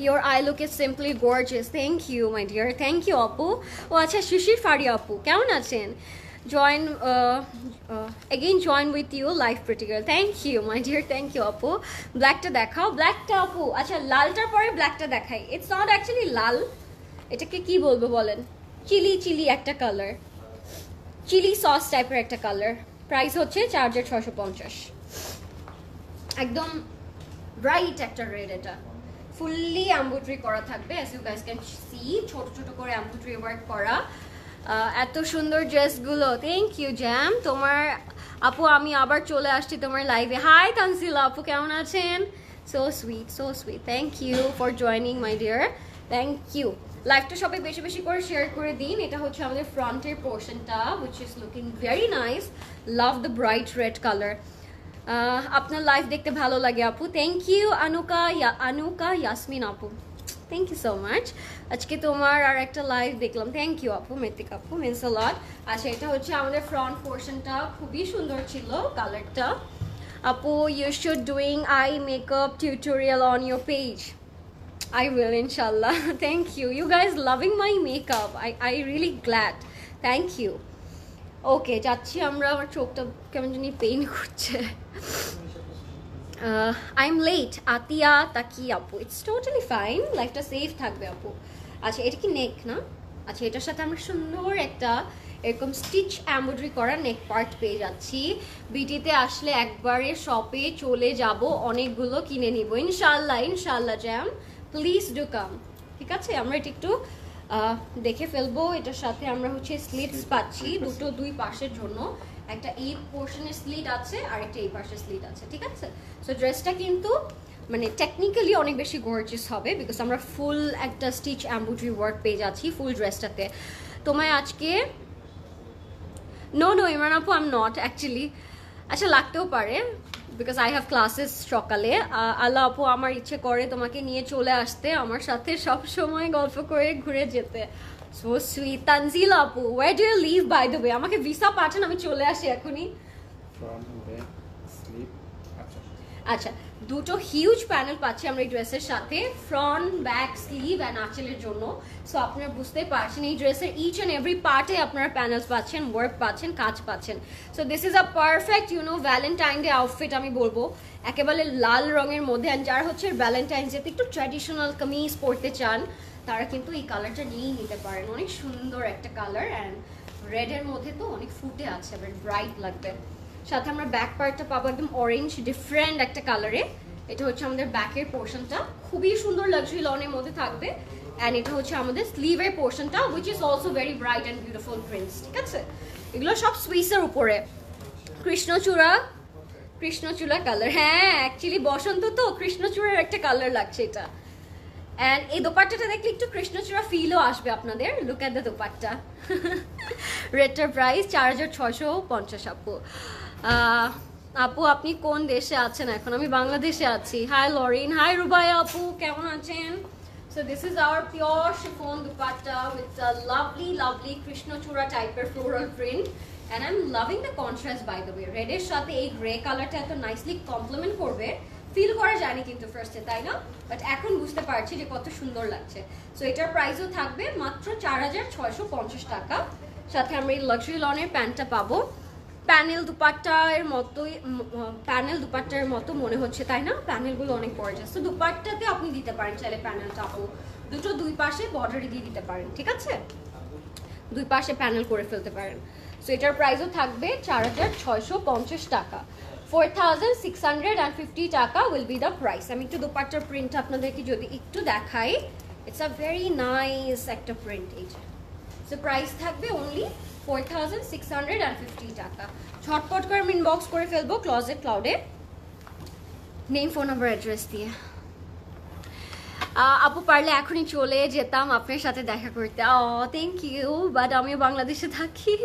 Your eye look is simply gorgeous. Thank you my dear, thank you আপু। ও আচ্ছা, শিশির ফারিয়া আপু কেমন আছেন? join uh, uh, again join with you live pretty girl, thank you my dear, thank you apu. black ta dekhao, black ta apu, acha lal tar pore black ta dekhai. it's not actually lal, eta ke ki bolbo bolen, chili chili ekta color, chilli sauce টাইপের একটা colour. Price হচ্ছে চার হাজার ছয়শো পঞ্চাশ। একদম bright একটা red, এটা ফুললি অ্যাম্বুট্রি করা থাকবে, as you guys can see, ছোট ছোট করে অ্যাম্বুট্রি ওয়ার্ক করা। এত সুন্দর ড্রেসগুলো। Thank you jam. তোমার আপু আমি আবার চলে আসছি তোমার লাইভে। হাই তানজিলা আপু, কেমন আছেন? So sweet, so sweet. Thank you for joining my dear, thank you. লাইভটা সবাই বেশি বেশি করে শেয়ার করে দিন। এটা হচ্ছে আমাদের ফ্রন্টের পোর্শনটা, which is looking very nice. Love the bright red colour. আপনার লাইভ দেখতে ভালো লাগে আপু, থ্যাংক ইউ। আনুকা আনুকা ইয়াসমিন আপু, থ্যাংক ইউ সো মাচ। আজকে তোমার আর একটা লাইভ দেখলাম, থ্যাংক ইউ আপু, মেতিক আপু, মিনস আ লট। আচ্ছা, এটা হচ্ছে আমাদের ফ্রন্ট পোর্শনটা, খুবই সুন্দর ছিল কালারটা। আপু you should doing eye makeup tutorial on your page. I will inshallah. Thank you, you guys loving my makeup. I I really glad, thank you. Okay, যাচ্ছি আমরা, আমার চোখটা কেমন জানি পেইন করছে। I am late আতিয়া তাকি আপু, it's totally fine, লাইফটা সেফ থাকবে আপু। আচ্ছা, এটা কি নেক না? আচ্ছা, এটার সাথে আমরা সুন্দর একটা এরকম স্টিচ এমব্রয়ডারি করা নেক পার্ট পেয়ে যাচ্ছি। বিটিতে আসলে একবারে শপে চলে যাব, অনেকগুলো কিনে নিব ইনশাআল্লাহ, ইনশাআল্লাহ জ্যাম, প্লিজ ডু কাম। ঠিক আছে, আমরা এটা একটু দেখে ফেলবো। এটার সাথে আমরা হচ্ছে স্লিটস পাচ্ছি দুটো, দুই পাশের জন্য, একটা এই পোর্শনের স্লিট আছে আর একটা এই পাশের স্লিট আছে। ঠিক আছে, সো ড্রেসটা কিন্তু মানে টেকনিক্যালি অনেক বেশি গর্জিয়াস হবে, বিকজ আমরা ফুল একটা স্টিচ এমব্রয়ডারি ওয়ার্ক পেয়ে যাচ্ছি ফুল ড্রেসটাতে। তোমায় আজকে নো নো ইমরান আপু, আই এম নট অ্যাকচুয়ালি। আচ্ছা, লাগতেও পারে বিকজ আই হ্যাভ ক্লাসেস সকালে। আল্লাহ আপু আমার ইচ্ছে করে তোমাকে নিয়ে চলে আসতে, আমার সাথে সব সময় গল্প করে ঘুরে যেতে। So sweet. তানজিল আপু, where do you live by the way? আমাকে ভিসা পাঠান, আমি চলে আসি এখনই। আচ্ছা, দুটো হিউজ প্যানেল পাচ্ছি আমরা এই ড্রেসের সাথে, ফ্রন্ট ব্যাক স্লিভ অ্যান্ড আঁচলের জন্য। সো আপনারা বুঝতে পারছেন এই ড্রেসের ইচ অ্যান্ড এভরি পার্টে আপনারা প্যানেলস পাচ্ছেন, ওয়ার্ক পাচ্ছেন, কাজ পাচ্ছেন। So this is a perfect you know Valentine day outfit আমি বলবো, একেবারে লাল রঙের মধ্যে। অ্যান্ড যারা হচ্ছে ভ্যালেন্টাইন ডেতে একটু ট্র্যাডিশনাল কামিজ পরতে চান, তারা কিন্তু এই কালারটা নিয়েই নিতে পারেন। অনেক সুন্দর একটা কালার, অ্যান্ড রেডের মধ্যে তো অনেক ফুটে আছে, ব্রাইট লাগবে। সাথে আমরা ব্যাক পার্টটা পাবো একদম অরেঞ্জ, ডিফারেন্ট একটা কালারে। এটা হচ্ছে আমাদের ব্যাকের পোর্শনটা, খুবই সুন্দর লাক্সারি লনের মধ্যে থাকবে। অ্যান্ড এটা হচ্ছে আমাদের স্লিভের পোর্শনটা, which is also very bright and beautiful prints. ঠিক আছে, এগুলো সব সুইসের উপরে, কৃষ্ণচূড়া, কৃষ্ণচূড়া কালার। হ্যাঁ, অ্যাকচুয়ালি বসন্ত তো কৃষ্ণচূড়ার একটা কালার লাগছে এটা। অ্যান্ড এই দোপাট্টাটা দেখলে একটু কৃষ্ণচূড়া ফিলও আসবে আপনাদের। Look at the dupatta. রেটটার প্রাইস চার হাজার ছয়শো পঞ্চাশ আপু। আপু আপনি কোন দেশে আছেন এখন? আমি বাংলাদেশে আছি। হাই লরিন, হাই রুবাইয়া আপু, কেমন আছেন? So this is our pure chiffon dupatta with a lovely lovely কৃষ্ণচূড়া টাইপের floral print. And I am loving the contrast by the way. রেডের সাথে এই গ্রে কালারটা এত নাইসলি কমপ্লিমেন্ট করবে, ফিল করা যায়নি কিন্তু ফার্স্টে, তাই না? বাট এখন বুঝতে পারছি যে কত সুন্দর লাগছে। সো এটার প্রাইসও থাকবে মাত্র চার হাজার ছয়শো পঞ্চাশ টাকা। সাথে আমরা এই লাক্সারি লনের প্যান্টটা পাবো, প্যানেল দুপাট্টার মতোই, প্যানেল দুপাট্টার মতো মনে হচ্ছে, তাই না? প্যানেলগুলো অনেক গর্জিয়াস। তো দুপাট্টাতে আপনি দিতে পারেন চাইলে প্যানেলটা আপু, দুটো দুই পাশে বর্ডারে দিয়ে দিতে পারেন। ঠিক আছে, দুই পাশে প্যানেল করে ফেলতে পারেন। সো এটার প্রাইসও থাকবে চার হাজার ছয়শো পঞ্চাশ টাকা। Four thousand six hundred and fifty taka will be the price. আমি একটু দুপাট্টার প্রিন্ট আপনাদেরকে যদি একটু দেখাই, ইটস আ ভেরি নাইস একটা প্রিন্ট এইটা। সো প্রাইস থাকবে অনলি চার হাজার ছয়শো পঞ্চাশ টাকা। ঝটপট করে আমি ইনবক্স করে ফেলবো ক্লোজেট ক্লাউডে, নেম, ফোন নাম্বার, অ্যাড্রেস দিয়ে। আপু পারলে এখনই চলে যেতাম আপনার সাথে দেখা করতে। ও থ্যাংক ইউ, বাট আমিও বাংলাদেশে থাকি।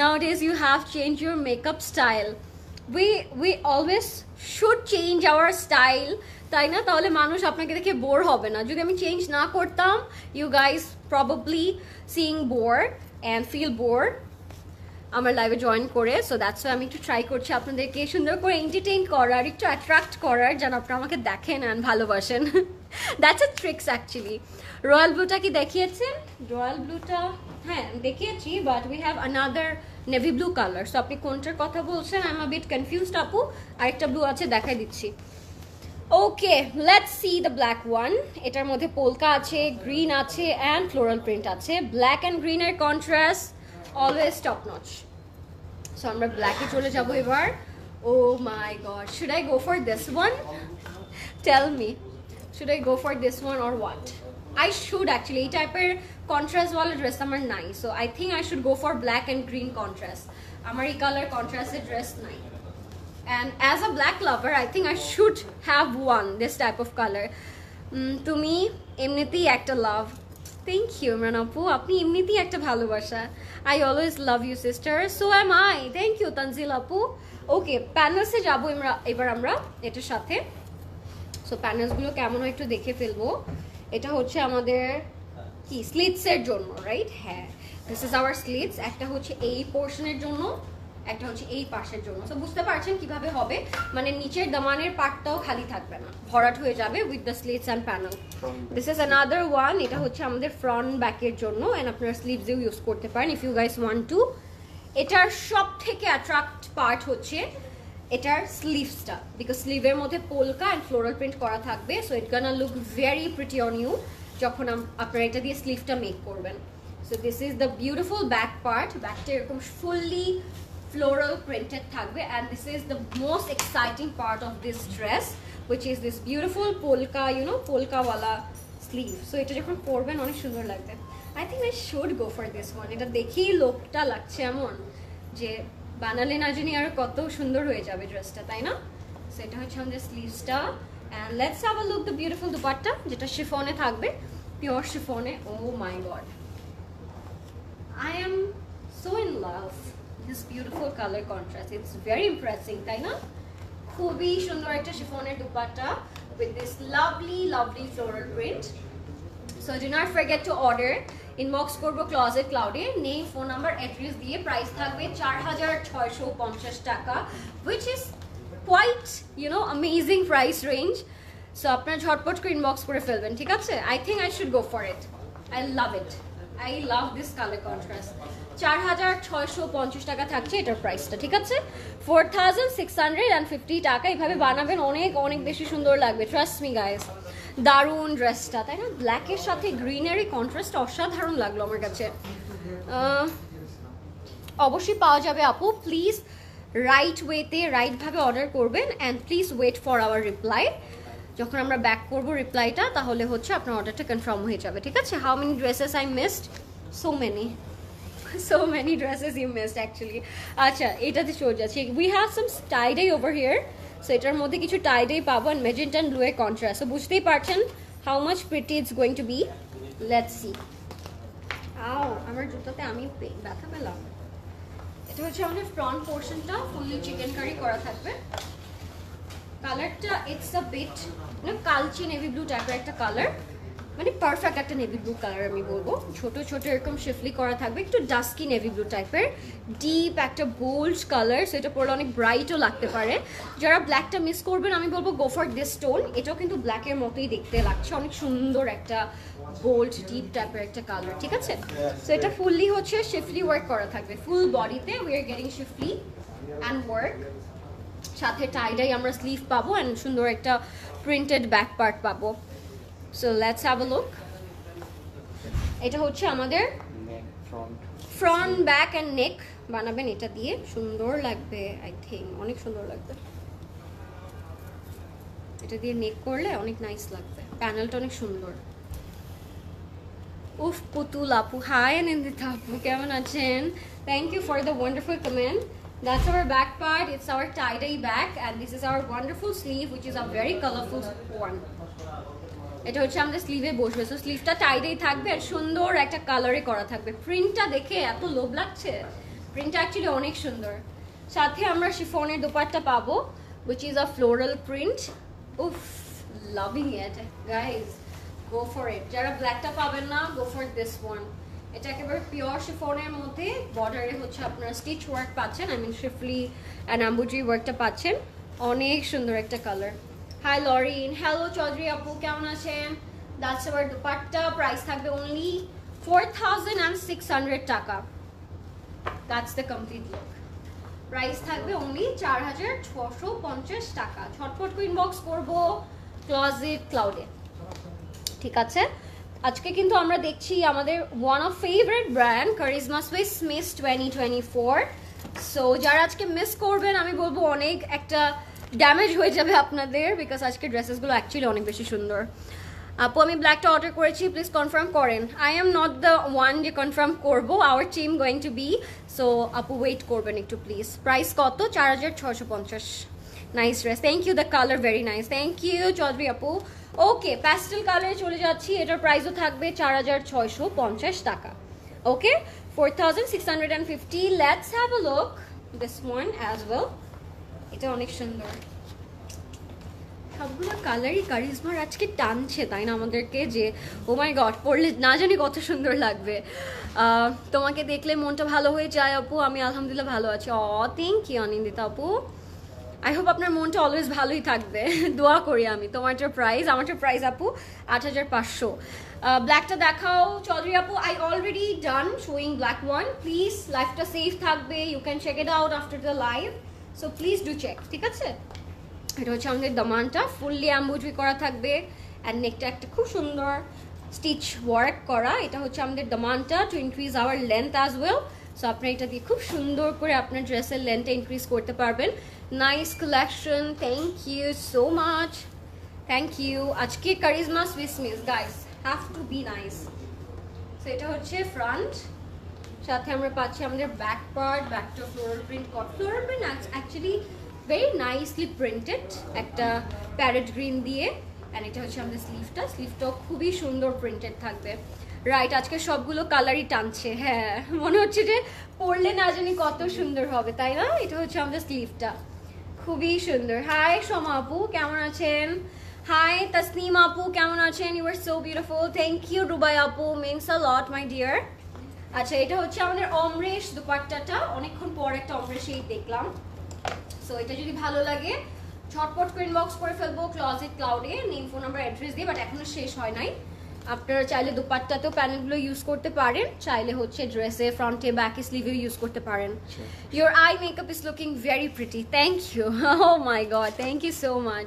Nowadays you have changed your makeup style. We we always should change our style, তাই না? তাহলে মানুষ আপনাকে দেখে বোর হবে না। যদি আমি চেঞ্জ না করতাম, you guys probably seeing bored and feel bored আমার লাইভে জয়েন করে। সো দ্যাটস ওয়াই আমি একটু ট্রাই করছি আপনাদেরকে সুন্দর করে এন্টারটেইন করার, একটু অ্যাট্রাক্ট করার, যেন আপনারা আমাকে দেখেন অ্যান্ড ভালোবাসেন। That's a tricks actually. Royal ব্লুটা কি দেখিয়েছেন? রয়্যাল ব্লুটা হ্যাঁ দেখিয়েছি, but we have another navy blue colour. So আপনি কোনটার কথা বলছেন? I am a bit confused আপু। আরেকটা ব্লু আছে, দেখাই দিচ্ছি। Okay, let's see the black one. এটার মধ্যে পোলকা আছে, গ্রিন আছে অ্যান্ড ফ্লোরাল প্রিন্ট আছে। ব্ল্যাক অ্যান্ড গ্রিনের contrast always top notch. So amra black e chole jabo ebar. Oh my god, should I go for this one? Tell me, should I go for this one or what? I should actually. This type of contrast wala dress amar nai, so I think I should go for black and green contrast. Amar ei color contrasted dress nai. And as a black lover, I think I should have one this type of color. Mm, to me, emniti ekta love. Thank you, Mranapu. Apni emniti ekta bhalobasha. I always love you, sister. So am I. Thank you, Tanzil Apu. Okay, panel se jabo ebar amra etar sathe. So panels gulo kemon hoy ektu dekhe felbo. Eta hocche amader ki slits er jonno, right? Ha. This is our slits. Ekta hocche ei portion er jonno. একটা হচ্ছে এই পাশের জন্য। So বুঝতে পারছেন কিভাবে হবে, মানে নিচের দামানের পাটটাও খালি থাকবে না, ভরাট হয়ে যাবে with the slits and panel. This is another one, এটা হচ্ছে আমাদের ফ্রন্ট ব্যাকের জন্য এন্ড আপনারা স্লিভসেও ইউজ করতে পারেন if you guys want to. এটার সব থেকে অ্যাট্রাক্ট পার্ট হচ্ছে এটার স্লিভসটা, বিকজ স্লিভের মধ্যে পোলকা অ্যান্ড ফ্লোরাল প্রিন্ট করা থাকবে। So it gonna look very pretty on you যখন আপনারা এটা দিয়ে স্লিভটা মেক করবেন। So this is the beautiful back part. ব্যাকটা এরকম fully floral printed thakbe, and this is the most exciting part of this dress, which is this beautiful polka, you know, polka wala sleeve. So eta jekhon porben onek sundor lagbe. I think I should go for this one. Eta dekhi look ta lagche emon je banale na jeni aro koto sundor hoye jabe dress ta, tai na? So eta hocche amader sleeves ta, and let's have a look the beautiful dupatta jeta chiffon e thakbe, pure chiffon e. Oh my god, I am so in love. This beautiful color contrast, it's very impressive, right? Na khubi sundor ekta chiffon dupatta with this lovely lovely floral print. So do not forget to order. Inbox korbo Closet Cloud e name, phone number, address diye. Price thakbe four thousand six hundred fifty taka, which is quite, you know, amazing price range. So apnar jhotpot kore inbox kore felben, thik ache? I think I should go for it. I love it. I love this color contrast. four thousand six hundred fifty টাকা থাকছে এটার প্রাইসটা, ঠিক আছে? four thousand six hundred fifty টাকা। এইভাবে বানাবেন অনেক অনেক বেশি সুন্দর লাগবে, ট্রাস্ট মি গাইস। দারুণ ড্রেসটা, তাই না? ব্ল্যাকের সাথে গ্রিনারি কন্ট্রাস্ট অসাধারণ লাগলো আমার কাছে। অবশ্যই পাওয়া যাবে আপু, প্লিজ রাইট ওয়েতে রাইটভাবে অর্ডার করবেন and please wait for our reply. যখন আমরা ব্যাক করবো রিপ্লাইটা, তাহলে হচ্ছে আপনার অর্ডারটা কনফার্ম হয়ে যাবে, ঠিক আছে? How many dresses I missed? So many. So many dresses you missed actually. Acha eta the show jachi, we have some tie dye over here. So etar moddhe kichu tie dye pabo and magenta and blue e contrast. So bujhtei parchen how much pretty it's going to be. Let's see. Ow, amar jutote ami batha pelam. Eta hocche amader front portion ta fully chicken curry kora thakbe. Color ta it's a bit, you know, kalchi navy blue type ekta color. মানে perfect একটা navy blue colour আমি বলবো। ছোটো ছোটো এরকম schiffli করা থাকবে, একটু ডাস্কি নেভি ব্লু টাইপের, ডিপ একটা বোল্ড কালার। সো এটা পরলে অনেক ব্রাইটও লাগতে পারে। যারা ব্ল্যাকটা মিস করবেন আমি বলবো গো ফর দিস টোন। এটাও কিন্তু ব্ল্যাকের মতোই দেখতে লাগছে, অনেক সুন্দর একটা বোল্ড ডিপ টাইপের একটা কালার, ঠিক আছে? সো এটা ফুললি হচ্ছে শিফলি ওয়ার্ক করা থাকবে, ফুল বডিতে we are getting schiffli and work. সাথে টাইডাই আমরা স্লিভ পাবো অ্যান্ড সুন্দর একটা প্রিন্টেড ব্যাক পার্ট পাবো। So let's have a look. Eta hocche amader front front back and neck banaben eta diye, sundor lagbe, I think onek sundor lagbe. Eta diye neck korle onek nice lagbe, panel ta onek sundor. Uf putul apu, hi Anindita apu, kemon achen? Thank you for the wonderful comment. That's our back part. It's our tie dye back, and this is our wonderful sleeve, which is a very colorful one. এটা হচ্ছে আমাদের স্লিভে বসবে। So স্লিভটা টাইডেই থাকবে আর সুন্দর একটা কালারে করা থাকবে। প্রিন্টটা দেখে এত লোভ লাগছে, প্রিন্টটা অ্যাকচুয়ালি অনেক সুন্দর। সাথে আমরা শিফনের দোপাট্টা পাবো, which is a floral print. উফ, loving it guys, go for it. যারা ব্ল্যাকটা পাবেন না, গো ফর দিস ওয়ান। এটা একেবারে পিওর শিফনের মধ্যে, বর্ডারে হচ্ছে আপনারা স্টিচ ওয়ার্ক পাচ্ছেন, I mean schiffli and embroidery ওয়ার্কটা পাচ্ছেন। অনেক সুন্দর একটা কালার। Hi Lorin, hello Chaudhary Apu, কেমন আছেন? That's our dupatta. Price থাকবে only four thousand six hundred taka. That's the complete look. Price থাকবে only four thousand six hundred fifty taka. ঝটপট করে ইনবক্স করব Closet Cloud এ, ঠিক আছে? আজকে কিন্তু আমরা দেখছি আমাদের one of favourite brand Charizma Swiss miss twenty twenty-four। So যারা আজকে মিস করবেন আমি বলবো অনেক একটা ড্যামেজ হয়ে যাবে আপনাদের, বিকজ আজকে ড্রেসেসগুলো অ্যাকচুয়ালি অনেক বেশি সুন্দর। আপু আমি ব্ল্যাকটা অর্ডার করেছি, প্লিজ কনফার্ম করেন। I am not the one যে কনফার্ম করবো, our team going to be. So আপু ওয়েট করবেন একটু প্লিজ। প্রাইস কত? চার হাজার ছশো পঞ্চাশ। Nice dress, thank you. The colour very nice, thank you Chowdhury আপু। ওকে, প্যাস্টেল কালারে চলে যাচ্ছি, এটার প্রাইসও থাকবে চার হাজার ছয়শো পঞ্চাশ টাকা। Okay, four thousand six hundred and fifty. Let's have a look this one as well. এটা অনেক সুন্দর, সবগুলো কালারই কারিজমার আজকে টানছে তাই না আমাদেরকে, যে ও মাই গড পরলে না জানি কত সুন্দর লাগবে। তোমাকে দেখলে মনটা ভালো হয়ে যায় আপু। আমি আলহামদুলিল্লাহ ভালো আছি। অ থ্যাংক ইউ অনিন্দিতা আপু, আই হোপ আপনার মনটা অলওয়েজ ভালোই থাকবে, দোয়া করি আমি। তোমারটার প্রাইস, আমারটার প্রাইস আপু আট হাজার পাঁচশো। ব্ল্যাকটা দেখাও চৌধুরী আপু। I already done showing black one, please লাইভটা সেভ থাকবে, you can check it out after the live, so please do check, ঠিক আছে? এটা হচ্ছে আমাদের দামানটা ফুললি অ্যাম্বুট্রি করা থাকবে, অ্যান্ড নেকটা একটা খুব সুন্দর স্টিচ ওয়ার্ক করা। এটা হচ্ছে আমাদের দামানটা to increase our length as well. So আপনার এটা দিয়ে খুব সুন্দর করে আপনার ড্রেসের লেন্থটা ইনক্রিজ করতে পারবেন। Nice collection, thank you so much, thank you. আজকে charisma Swiss miss guys have to be nice. So এটা হচ্ছে ফ্রন্ট, সাথে আমরা পাচ্ছি আমাদের ব্যাক পার্ট, ব্যাকটা ফ্লোরাল প্রিন্ট, কট floral print actually very nicely printed, একটা প্যারেট গ্রিন দিয়ে। অ্যান্ড এটা হচ্ছে আমাদের স্লিভটা, স্লিভটাও খুবই সুন্দর প্রিন্টেড থাকবে। রাইট, আজকে সবগুলো কালারই টানছে, হ্যাঁ মনে হচ্ছে যে পরলে না জানি কত সুন্দর হবে তাই না। এটা হচ্ছে আমাদের স্লিভটা, খুবই সুন্দর। হাই সোমা আপু কেমন আছেন? হাই তাসনিম আপু কেমন আছেন? You are so beautiful, thank you Dubai আপু, means a lot my dear. আচ্ছা, এটা হচ্ছে আমাদের অমরেশ দুপাট্টাটা, অনেকক্ষণ পর একটা অমরেশেই দেখলাম। সো এটা যদি ভালো লাগে ঝটপট করে ইনবক্স করে ফেলবো ক্লজেট ক্লাউডে, নেম ফোন নাম্বার অ্যাড্রেস দিয়ে, বাট এখনো শেষ হয় নাই। আপনারা চাইলে দুপাট্টাতেও প্যানেলগুলো ইউজ করতে পারেন, চাইলে হচ্ছে ড্রেসে ফ্রন্টে ব্যাকে স্লিভেও ইউজ করতে পারেন। Your eye makeup is looking very pretty, thank you, oh my god thank you so much.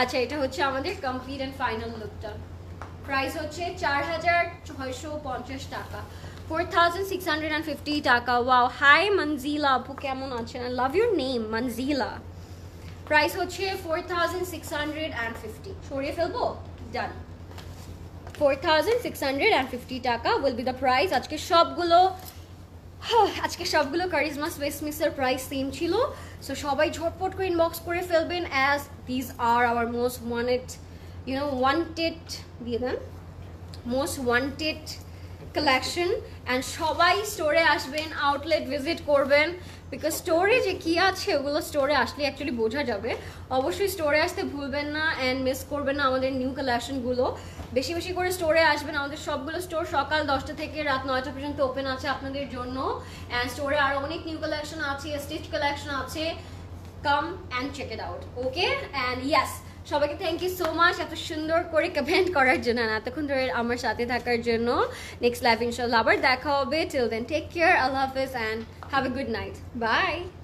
আচ্ছা, এটা হচ্ছে আমাদের কমপ্লিট অ্যান্ড ফাইনাল লুকটা, প্রাইস হচ্ছে চার হাজার ছয়শো পঞ্চাশ টাকা, four thousand six hundred and fifty টাকা। ওয়াও, হাই মঞ্জিলা আপু কেমন আছেন? I love your name Manjila. Price হচ্ছে four thousand six hundred and fifty, সরিয়ে ফেলবো, done. Four thousand six hundred and fifty taka will be the price. আজকে সবগুলো আজকে সবগুলো কারিজমা সুইস মিসের প্রাইস সেম ছিল। সো সবাই ঝটপট করে ইনবক্স করে ফেলবেন, as these are our most wanted, you know wanted দিয়ে দেন, মোস্ট ওয়ান্টেড কালেকশন। অ্যান্ড সবাই স্টোরে আসবেন, আউটলেট ভিজিট করবেন, বিকজ স্টোরে যে কী আছে ওগুলো স্টোরে আসলে অ্যাকচুয়ালি বোঝা যাবে। অবশ্যই স্টোরে আসতে ভুলবেন না, অ্যান্ড মিস করবেন না আমাদের নিউ কালেকশনগুলো। বেশি বেশি করে স্টোরে আসবেন, আমাদের সবগুলো স্টোর সকাল দশটা থেকে রাত নয়টা পর্যন্ত ওপেন আছে আপনাদের জন্য। অ্যান্ড স্টোরে আরও অনেক নিউ কালেকশন আছে, স্টিচ কালেকশন আছে, come and check it out. Okay, and yes সবাইকে থ্যাংক ইউ সো মাচ এত সুন্দর করে কমেন্ট করার জন্য, এতক্ষণ ধরে আমার সাথে থাকার জন্য। নেক্সট লাইভ ইনশাল্লাহ আবার দেখা হবে, টিল দেন টেক কেয়ার, আল্লাহ হাফেজ, and have a good night, by.